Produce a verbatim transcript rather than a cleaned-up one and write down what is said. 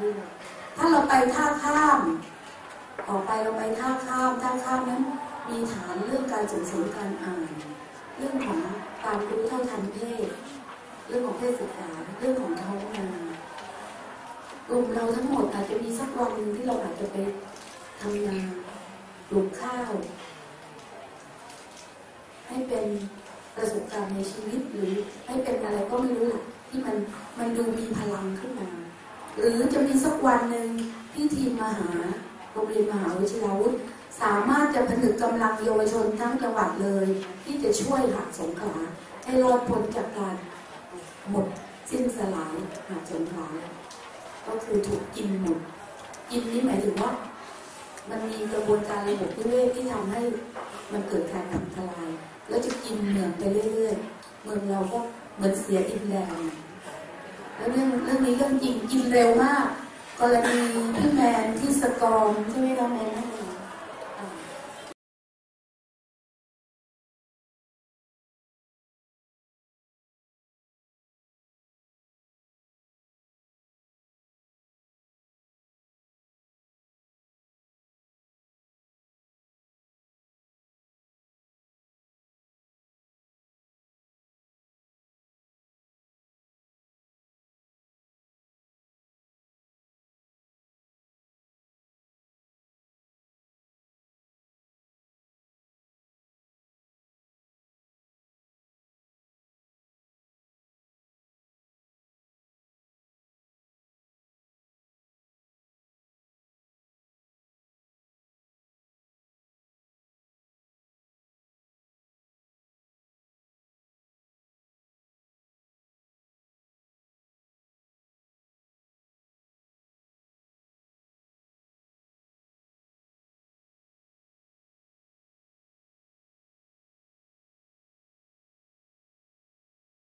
นี่นะถ้าเราไปท่าข้ามออกไปเราไปท่าข้ามท่าข้ามนั้นมีฐานเรื่องการส่งเสริมการอ่านเรื่องของการรู้เท่าทันเพศเรื่องของเพศศึกษาเรื่องของท้องนากลุ่มเราทั้งหมดอาจจะมีสักวันหนึ่งที่เราอาจจะไปทำนาปลูกข้าวให้เป็นประสบการณ์ในชีวิตหรือให้เป็นอะไรก็ไม่รู้ที่มันมันดูมีพลังขึ้นมาหรือจะมีสักวันหนึ่งที่ทีมมหาโรงเรียนมหาวิทยาลัยสามารถจะผนึกกำลังเยาวชนทั้งจังหวัดเลยที่จะช่วยหาดสงขลาให้รอดพ้นจากการหมดสิ้นสลายหาดสงขลาก็คือถูกกินหมดกินนี้หมายถึงว่ามันมีกระบวนการระบบนิเวศที่ทำให้มันเกิดการทำทลายแล้วจะกินเมืองไปเรื่อยๆเมืองเราก็เหมือนเสียดินแดนแล้วเรื่องเรื่องนี้เรื่องจริงกินเร็วมากกรณีพี่แมนที่สกอมใช่ไหมคะแมน